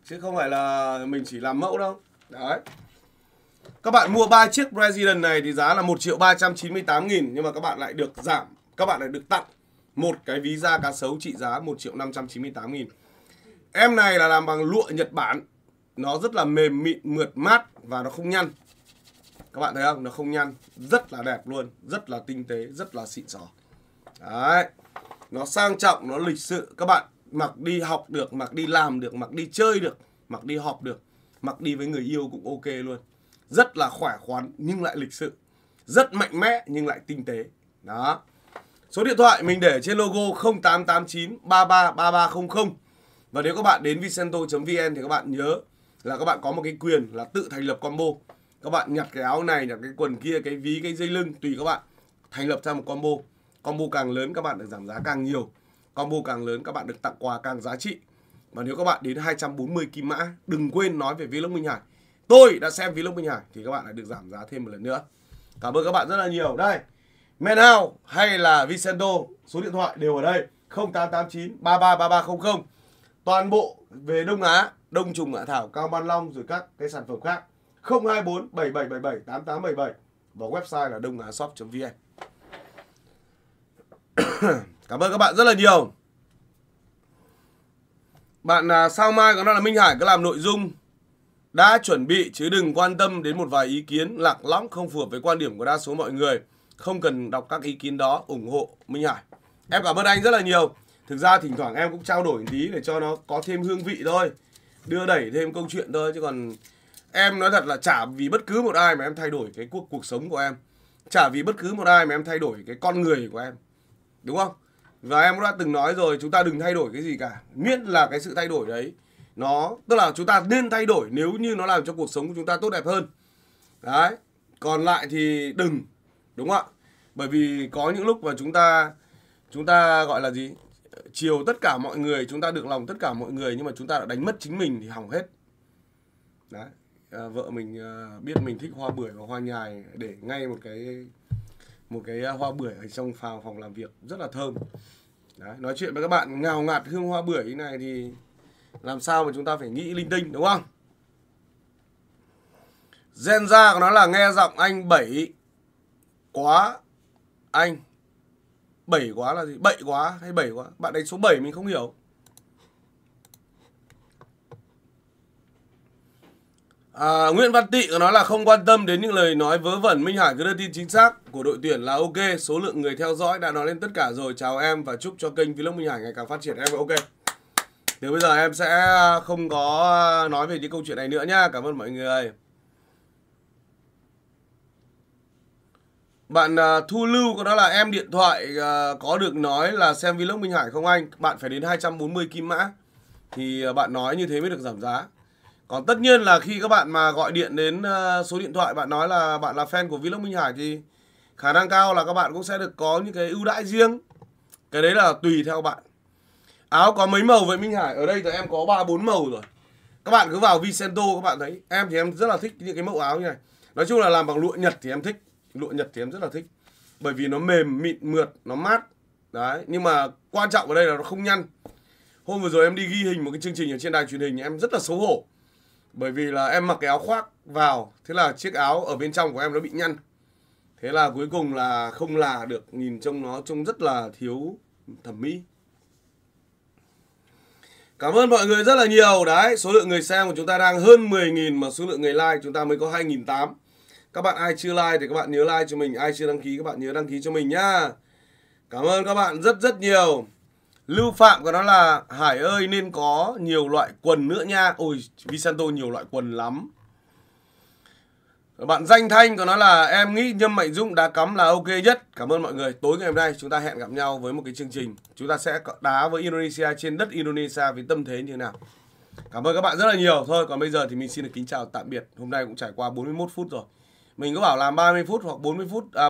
Chứ không phải là mình chỉ làm mẫu đâu. Đấy. Các bạn mua 3 chiếc President này thì giá là 1.398.000. Nhưng mà các bạn lại được giảm. Các bạn lại được tặng một cái ví da cá sấu trị giá 1.598.000. Em này là làm bằng lụa Nhật Bản. Nó rất là mềm mịn, mượt mát. Và nó không nhăn. Các bạn thấy không? Nó không nhăn. Rất là đẹp luôn. Rất là tinh tế. Rất là xịn sò. Đấy. Nó sang trọng. Nó lịch sự. Các bạn mặc đi học được, mặc đi làm được, mặc đi chơi được, mặc đi họp được, mặc đi với người yêu cũng ok luôn. Rất là khỏe khoắn nhưng lại lịch sự. Rất mạnh mẽ nhưng lại tinh tế. Đó. Số điện thoại mình để trên logo 0889 33 3300. Và nếu các bạn đến Vicento.vn thì các bạn nhớ là các bạn có một cái quyền là tự thành lập combo. Các bạn nhặt cái áo này, nhặt cái quần kia, cái ví, cái dây lưng, tùy các bạn. Thành lập ra một combo. Combo càng lớn các bạn được giảm giá càng nhiều. Combo càng lớn các bạn được tặng quà càng giá trị. Và nếu các bạn đến 240 kim mã, đừng quên nói về Vlog Minh Hải. Tôi đã xem Vlog Minh Hải thì các bạn lại được giảm giá thêm một lần nữa. Cảm ơn các bạn rất là nhiều. Đây, ManHow hay là Vicento, số điện thoại đều ở đây. 0889 33 3300. Toàn bộ về Đông Á, Đông Trùng Hạ Thảo, Cao Ban Long rồi các cái sản phẩm khác. 024 7777 8877. Và website là dongaashop.vn. Cảm ơn các bạn rất là nhiều. Bạn sao mai có nói là Minh Hải có làm nội dung đã chuẩn bị chứ đừng quan tâm đến một vài ý kiến lạc lõng không phù hợp với quan điểm của đa số mọi người. Không cần đọc các ý kiến đó, ủng hộ Minh Hải. Em cảm ơn anh rất là nhiều. Thực ra thỉnh thoảng em cũng trao đổi một tí để cho nó có thêm hương vị thôi. Đưa đẩy thêm câu chuyện thôi. Chứ còn em nói thật là chả vì bất cứ một ai mà em thay đổi cái cuộc sống của em. Chả vì bất cứ một ai mà em thay đổi cái con người của em. Đúng không? Và em cũng đã từng nói rồi, chúng ta đừng thay đổi cái gì cả. Miễn là cái sự thay đổi đấy, nó tức là chúng ta nên thay đổi nếu như nó làm cho cuộc sống của chúng ta tốt đẹp hơn. Đấy. Còn lại thì đừng. Đúng không ạ? Bởi vì có những lúc mà chúng ta gọi là gì? Chiều tất cả mọi người, chúng ta được lòng tất cả mọi người, nhưng mà chúng ta đã đánh mất chính mình thì hỏng hết. Đấy. Vợ mình biết mình thích hoa bưởi và hoa nhài, để ngay một cái hoa bưởi ở trong phòng làm việc rất là thơm. Đấy, nói chuyện với các bạn ngào ngạt hương hoa bưởi như này thì làm sao mà chúng ta phải nghĩ linh tinh, đúng không? Genza của nó là nghe giọng anh bảy quá. Anh bảy quá là gì? Bậy quá hay bảy quá? Bạn đánh số 7 mình không hiểu. Nguyễn Văn Tị có nói là không quan tâm đến những lời nói vớ vẩn, Minh Hải cứ đưa tin chính xác của đội tuyển là ok. Số lượng người theo dõi đã nói lên tất cả rồi. Chào em và chúc cho kênh Vlog Minh Hải ngày càng phát triển. Em ok. Từ bây giờ em sẽ không có nói về những câu chuyện này nữa nhá. Cảm ơn mọi người. Bạn Thu Lưu có nói là em điện thoại có được nói là xem Vlog Minh Hải không anh? Bạn phải đến 240 kim mã thì bạn nói như thế mới được giảm giá. Còn tất nhiên là khi các bạn mà gọi điện đến số điện thoại bạn nói là bạn là fan của Vlog Minh Hải thì khả năng cao là các bạn cũng sẽ được có những cái ưu đãi riêng. Cái đấy là tùy theo bạn. Áo có mấy màu vậy Minh Hải? Ở đây thì em có 3-4 màu rồi. Các bạn cứ vào Vicento các bạn thấy. Em thì em rất là thích những cái mẫu áo như này. Nói chung là làm bằng lụa Nhật thì em thích. Lụa Nhật thì em rất là thích. Bởi vì nó mềm, mịn, mượt, nó mát. Đấy, nhưng mà quan trọng ở đây là nó không nhăn. Hôm vừa rồi em đi ghi hình một cái chương trình ở trên đài truyền hình, em rất là xấu hổ. Bởi vì là em mặc cái áo khoác vào, thế là chiếc áo ở bên trong của em nó bị nhăn. Thế là cuối cùng là không là được, nhìn trông nó trông rất là thiếu thẩm mỹ. Cảm ơn mọi người rất là nhiều. Đấy, số lượng người xem của chúng ta đang hơn 10.000 mà số lượng người like chúng ta mới có 2.800. Các bạn ai chưa like thì các bạn nhớ like cho mình, ai chưa đăng ký các bạn nhớ đăng ký cho mình nhá. Cảm ơn các bạn rất rất nhiều. Lưu Phạm của nó là Hải ơi nên có nhiều loại quần nữa nha. Ôi, Vicento nhiều loại quần lắm. Bạn Danh Thanh của nó là em nghĩ Nhâm Mạnh Dũng đá cắm là ok nhất. Cảm ơn mọi người. Tối ngày hôm nay chúng ta hẹn gặp nhau với một cái chương trình. Chúng ta sẽ đá với Indonesia trên đất Indonesia với tâm thế như thế nào. Cảm ơn các bạn rất là nhiều. Thôi còn bây giờ thì mình xin được kính chào tạm biệt. Hôm nay cũng trải qua 41 phút rồi. Mình có bảo làm 30 phút hoặc 40 phút.